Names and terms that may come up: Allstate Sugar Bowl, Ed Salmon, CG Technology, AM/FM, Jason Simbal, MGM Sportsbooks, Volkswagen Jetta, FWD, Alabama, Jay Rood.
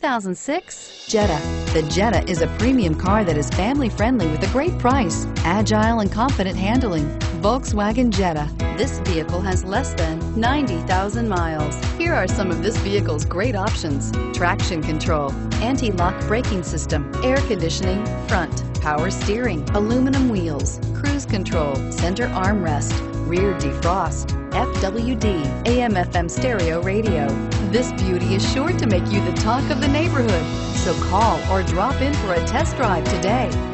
2006 Jetta. The Jetta is a premium car that is family-friendly with a great price, agile and confident handling. Volkswagen Jetta. This vehicle has less than 90,000 miles. Here are some of this vehicle's great options: traction control, anti-lock braking system, air conditioning, front, power steering, aluminum wheels, cruise control, center armrest, rear defrost, FWD, AM/FM stereo radio. This beauty is sure to make you the talk of the neighborhood, so call or drop in for a test drive today.